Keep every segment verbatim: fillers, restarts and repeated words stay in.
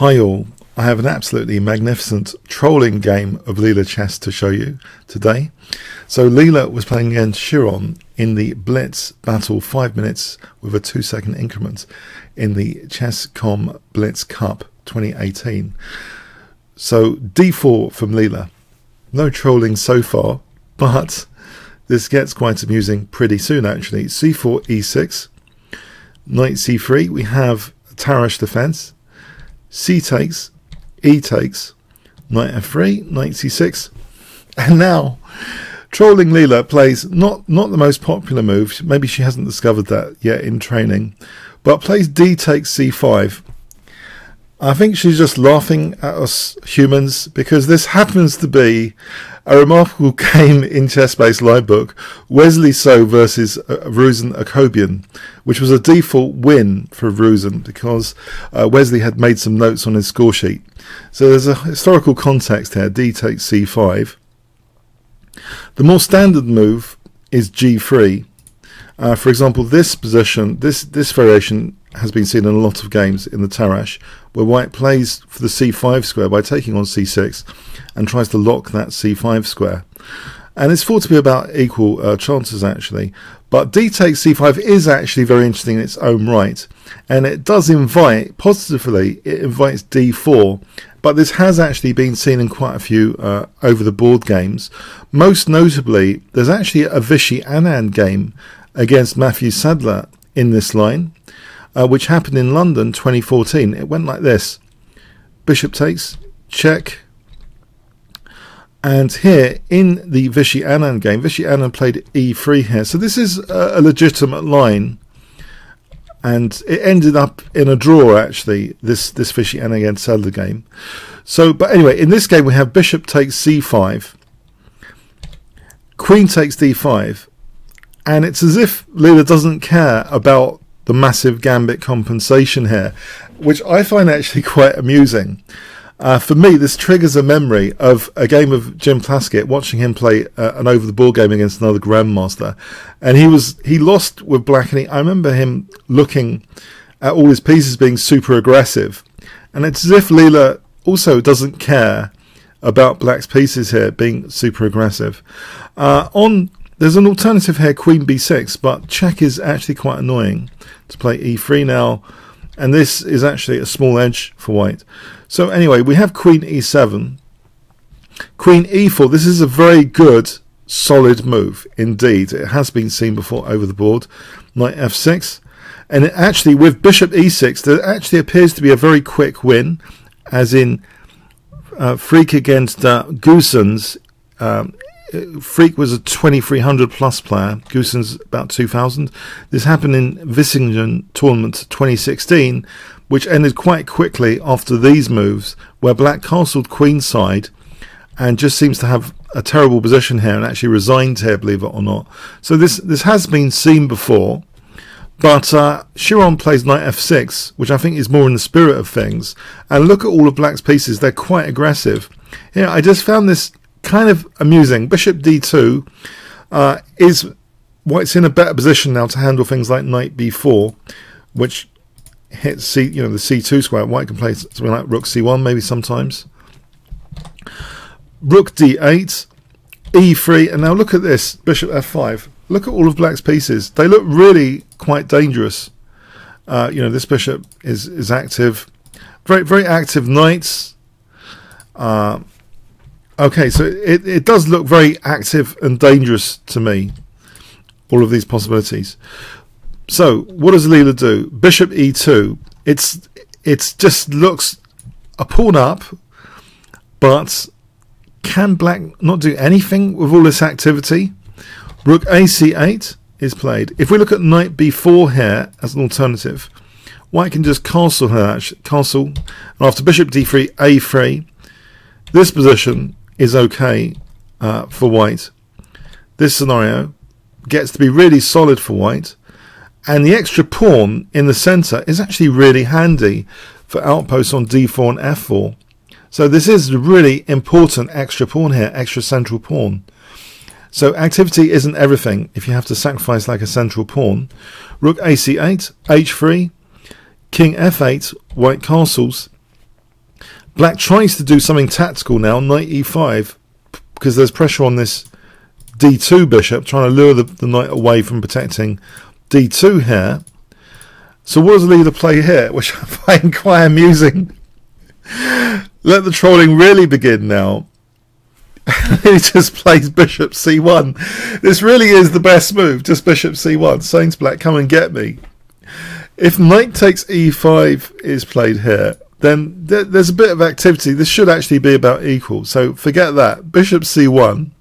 Hi all, I have an absolutely magnificent trolling game of Leela chess to show you today. So Leela was playing against Chiron in the Blitz battle five minutes with a two second increment in the Chesscom Blitz Cup twenty eighteen. So d four from Leela. No trolling so far, but this gets quite amusing pretty soon actually. c four, e six, knight c three, we have Tarrasch defense. C takes, E takes, knight f three, knight c six, and now trolling Leela plays not not the most popular move. Maybe she hasn't discovered that yet in training, but plays D takes c five. I think she's just laughing at us humans because this happens to be a remarkable game in ChessBase Livebook, Wesley So versus uh, Rusen Akobian, which was a default win for Rusen because uh, Wesley had made some notes on his score sheet. So there's a historical context here, D takes c five. The more standard move is g three. Uh, for example, this position, this, this variation has been seen in a lot of games in the Tarrasch, where white plays for the c five square by taking on c six and tries to lock that c five square. And it's thought to be about equal uh, chances actually, but D takes c five is actually very interesting in its own right, and it does invite, positively, it invites d four, but this has actually been seen in quite a few uh, over the board games. Most notably, there's actually a Vishy Anand game against Matthew Sadler in this line, Uh, which happened in London twenty fourteen. It went like this. Bishop takes, check. And here in the Vishy Anand game, Vishy Anand played e three here. So this is a, a legitimate line. And it ended up in a draw, actually, this, this Vishy Anand against Sadler game. So, but anyway, in this game we have bishop takes c five. Queen takes d five. And it's as if Leela doesn't care about the massive gambit compensation here, which I find actually quite amusing. Uh, for me, this triggers a memory of a game of Jim Plaskett, watching him play uh, an over-the-board game against another grandmaster, and he was he lost with black, and he, I remember him looking at all his pieces being super aggressive, and it's as if Leela also doesn't care about black's pieces here being super aggressive. Uh, on There's an alternative here, queen b six, but check is actually quite annoying to play e three now, and this is actually a small edge for white. So anyway, we have queen e seven, queen e four. This is a very good, solid move indeed. It has been seen before over the board. Knight f six, and it actually with bishop e six, there actually appears to be a very quick win, as in uh, Freek against uh, Goosens. Um, Freek was a twenty-three hundred plus player, Goosens about two thousand. This happened in Vlissingen tournament twenty sixteen, which ended quite quickly after these moves, where black castled queenside and just seems to have a terrible position here and actually resigned here, believe it or not. So this this has been seen before, but uh, Chiron plays knight f six, which I think is more in the spirit of things. And look at all of black's pieces, they're quite aggressive. Yeah, I just found this kind of amusing. Bishop d two uh, is white's in a better position now to handle things like knight b four, which hits c, you know, the c two square. White can play something like rook c one maybe sometimes. Rook d eight, e three, and now look at this, bishop f five. Look at all of black's pieces. They look really quite dangerous. Uh, you know, this bishop is is active, very very active knights. Uh, Okay, so it, it does look very active and dangerous to me, all of these possibilities. So what does Leela do? Bishop e two. It's it's just looks a pawn up, but can black not do anything with all this activity? Rook a c eight is played. If we look at knight b four here as an alternative, white can just castle here, actually, castle, and after bishop d three, a three, this position is okay uh, for white. This scenario gets to be really solid for white, and the extra pawn in the center is actually really handy for outposts on d four and f four. So this is a really important extra pawn here, extra central pawn. So activity isn't everything if you have to sacrifice like a central pawn. Rook a c eight, h three, king f eight, white castles, Black tries to do something tactical now, knight e five, because there's pressure on this d two bishop, trying to lure the, the knight away from protecting d two here. So what does Leela play here, which I find quite amusing? Let the trolling really begin now. He just plays bishop c one. This really is the best move, just bishop c one, saying to black, come and get me. If knight takes e five is played here, then th there's a bit of activity. This should actually be about equal, so forget that. Bishop c one,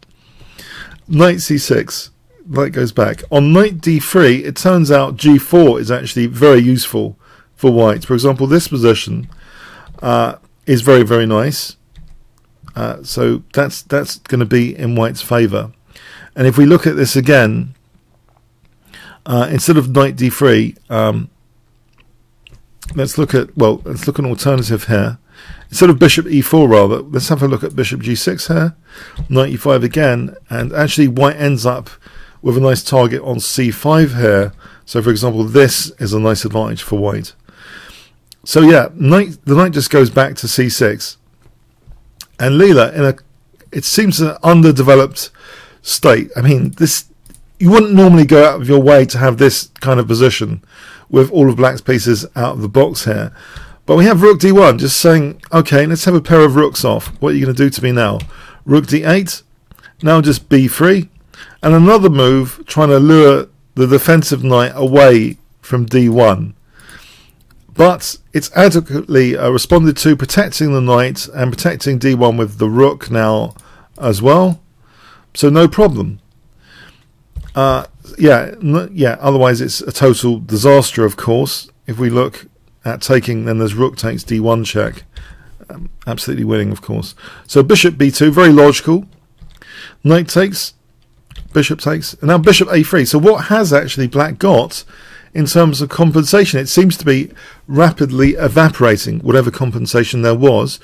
knight c six, knight goes back. On knight d three, it turns out g four is actually very useful for white. For example, this position uh, is very, very nice. Uh, so that's that's going to be in white's favour. And if we look at this again, uh, instead of knight d three, um, let's look at well, let's look at an alternative here. Instead of bishop e four, rather, let's have a look at bishop g six here, knight e five again, and actually white ends up with a nice target on c five here. So, for example, this is a nice advantage for white. So yeah, knight the knight just goes back to c six. And Leela, in a, it seems an underdeveloped state. I mean, this you wouldn't normally go out of your way to have this kind of position with all of black's pieces out of the box here. But we have rook d one just saying, okay, let's have a pair of rooks off. What are you going to do to me now? Rook d eight, now just b three. And another move trying to lure the defensive knight away from d one. But it's adequately uh, responded to, protecting the knight and protecting d one with the rook now as well. So no problem. Uh, yeah, yeah. Otherwise it's a total disaster, of course. If we look at taking, then there's rook takes d one check. Um, absolutely winning, of course. So bishop b two, very logical. Knight takes, bishop takes, and now bishop a three. So what has actually black got in terms of compensation? It seems to be rapidly evaporating whatever compensation there was.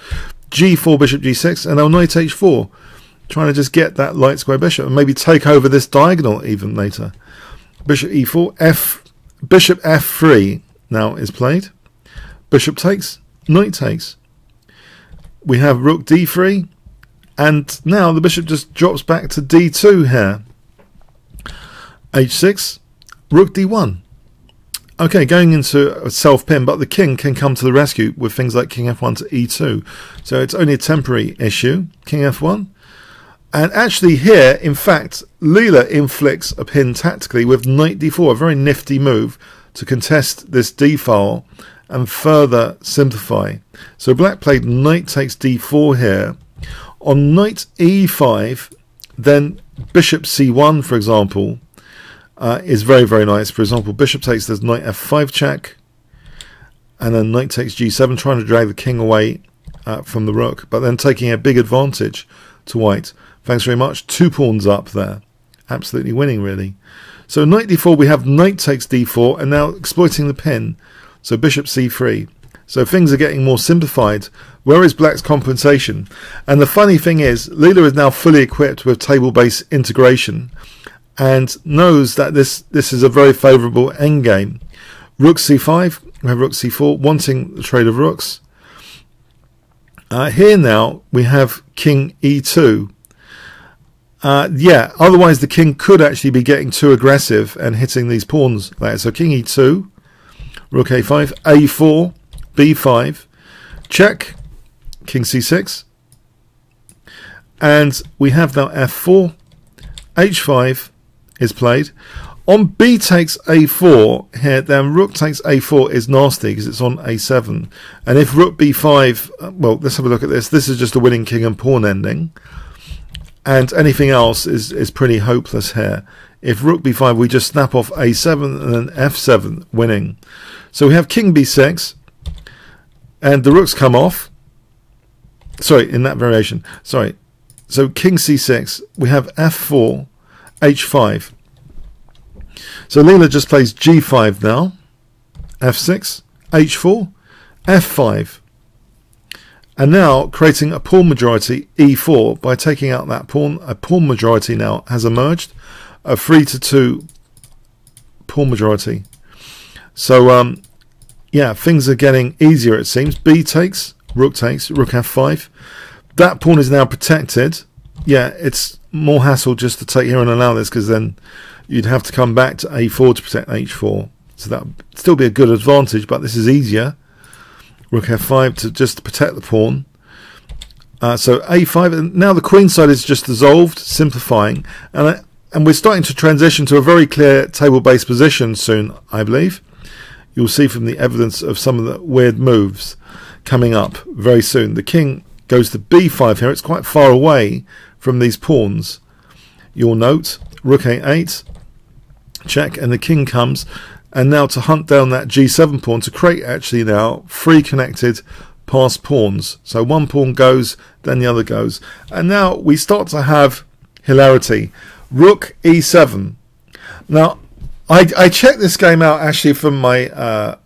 G four, bishop g six, and now knight h four, trying to just get that light square bishop and maybe take over this diagonal even later. Bishop e four, f bishop f three now is played. Bishop takes, knight takes. We have rook d three, and now the bishop just drops back to d two here. h six, rook d one. Okay, going into a self-pin, but the king can come to the rescue with things like king f one to e two. So it's only a temporary issue, king f one. And actually here, in fact, Leela inflicts a pin tactically with knight d four, a very nifty move to contest this d-file and further simplify. So black played knight takes d four here. On knight e five, then bishop c one, for example, Uh, is very, very nice. For example, bishop takes, there's knight f five check, and then knight takes g seven, trying to drag the king away uh, from the rook, but then taking a big advantage to white. Thanks very much. Two pawns up there. Absolutely winning, really. So knight d four, we have knight takes d four, and now exploiting the pin. So bishop c three. So things are getting more simplified. Where is black's compensation? And the funny thing is, Leela is now fully equipped with table-based integration, and knows that this this is a very favourable endgame. Rook c five, we have rook c four, wanting the trade of rooks. Uh, here now we have king e two. Uh, yeah, otherwise the king could actually be getting too aggressive and hitting these pawns there. So king e two, rook a five, a four, b five, check, king c six, and we have now f four, h five, is played. On b takes a four here, then rook takes a four is nasty because it's on a seven, and if rook b five, well, let's have a look at this. This is just a winning king and pawn ending, and anything else is is pretty hopeless here. If rook b five, we just snap off a seven and then f seven, winning. So we have king b six, and the rooks come off, sorry, in that variation, sorry. So king c six, we have f four, h five. So Leela just plays g five now, f six, h four, f five, and now creating a pawn majority, e four, by taking out that pawn. A pawn majority now has emerged, a three to two pawn majority. So um, yeah, things are getting easier, it seems. B takes, rook takes, rook f five. That pawn is now protected. Yeah, it's more hassle just to take here and allow this, because then you'd have to come back to a four to protect h four. So that would still be a good advantage, but this is easier. Rook f five to just protect the pawn. Uh, so a five, and now the queen side is just dissolved, simplifying, and I, and we're starting to transition to a very clear table-based position soon, I believe. You'll see from the evidence of some of the weird moves coming up very soon. The king goes to b five here. It's quite far away from these pawns. You'll note rook a eight, check, and the king comes. And now to hunt down that g seven pawn to create actually now three connected past pawns. So one pawn goes, then the other goes. And now we start to have hilarity. Rook e seven. Now, I, I checked this game out actually from my uh,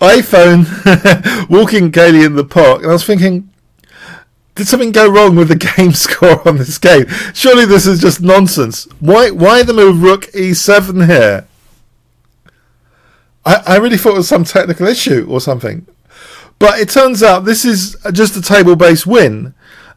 iPhone, walking gaily in the park, and I was thinking, did something go wrong with the game score on this game? Surely this is just nonsense. Why why the move rook e seven here? I, I really thought it was some technical issue or something. But it turns out this is just a table-based win.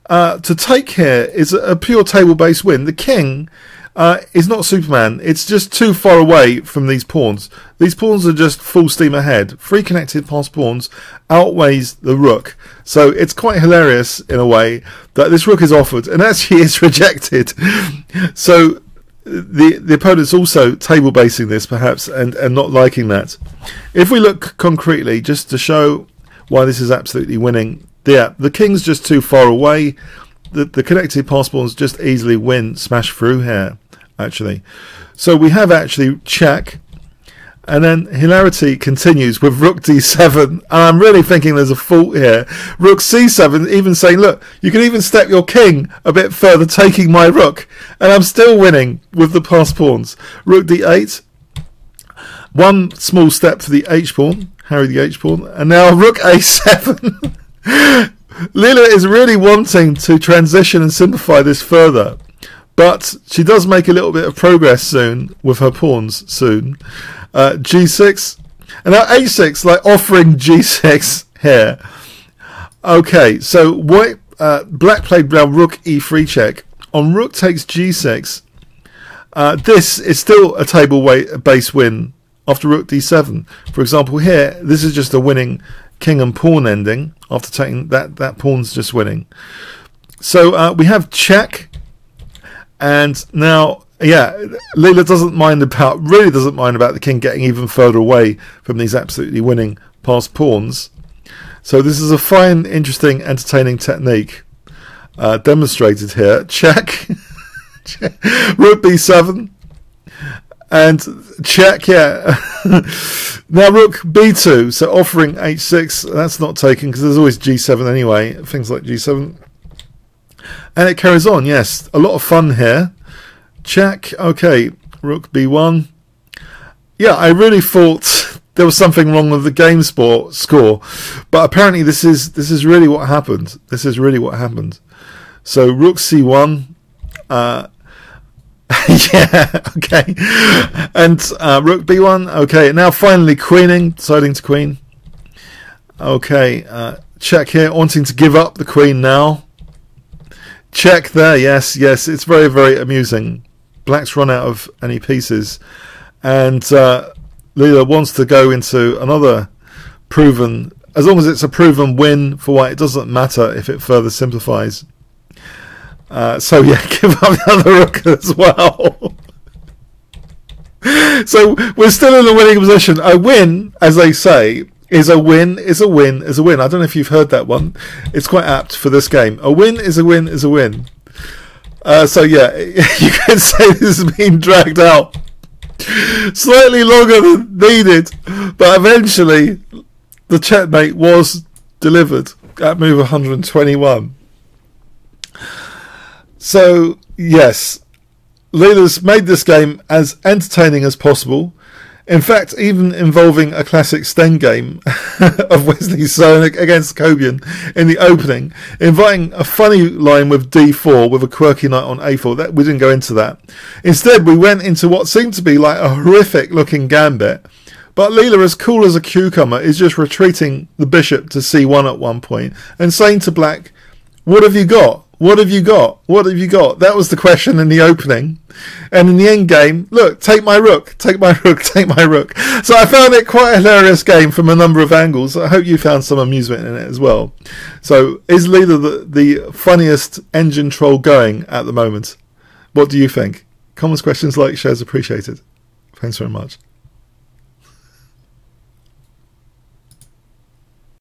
Uh, to take here is a pure table-based win. The king uh, is not Superman. It's just too far away from these pawns. These pawns are just full steam ahead. Three connected past pawns outweighs the rook. So it's quite hilarious in a way that this rook is offered and actually is rejected. So the the opponent's also table-basing this perhaps and, and not liking that. If we look concretely, just to show why this is absolutely winning, yeah, the king's just too far away. The, the connected pass pawns just easily win, smash through here, actually. So we have actually check. And then hilarity continues with rook d seven. And I'm really thinking there's a fault here. Rook c seven, even saying, look, you can even step your king a bit further, taking my rook. And I'm still winning with the pass pawns. Rook d eight. One small step for the h pawn, Harry the h pawn. And now rook a seven. Leela is really wanting to transition and simplify this further, but she does make a little bit of progress soon with her pawns soon. Uh, g six, and now a six, like offering g six here. Okay, so white uh, black played brown rook e three check. On rook takes g six, uh, this is still a table base win after rook d seven. For example here, this is just a winning king and pawn ending after taking that that pawn's just winning. So uh, we have check, and now yeah, Leela doesn't mind about really doesn't mind about the king getting even further away from these absolutely winning past pawns. So this is a fine, interesting, entertaining technique uh, demonstrated here. Check, rook b seven, and check, yeah. Now rook b two, so offering h six. That's not taken because there's always g seven anyway, things like g seven, and it carries on. Yes, a lot of fun here. Check. Okay, rook b one. Yeah, I really thought there was something wrong with the game sport score, but apparently this is this is really what happened. This is really what happened. So rook c one, uh yeah, okay, and uh, rook b one. Okay, now finally queening, deciding to queen. Okay, uh, check here, wanting to give up the queen now. Check there, yes, yes, it's very, very amusing. Black's run out of any pieces, and uh, Leela wants to go into another proven, as long as it's a proven win for white, it doesn't matter if it further simplifies. Uh, so yeah, give up the other rook as well. So we're still in a winning position. A win, as they say, is a win, is a win, is a win. I don't know if you've heard that one. It's quite apt for this game. A win is a win is a win. Uh, so yeah, you can say this has been dragged out slightly longer than needed, but eventually the checkmate was delivered at move one hundred twenty-one. So yes, Leela's made this game as entertaining as possible. In fact, even involving a classic Sten game of Wesley So against Akobian in the opening, inviting a funny line with d four with a quirky knight on a four. That, we didn't go into that. Instead, we went into what seemed to be like a horrific looking gambit, But Leela, as cool as a cucumber, is just retreating the bishop to c one at one point and saying to black, what have you got? What have you got? What have you got? That was the question in the opening. And in the end game, look, take my rook, take my rook, take my rook. So I found it quite a hilarious game from a number of angles. I hope you found some amusement in it as well. So is Leela the, the funniest engine troll going at the moment? What do you think? Comments, questions, likes, shares appreciated. Thanks very much.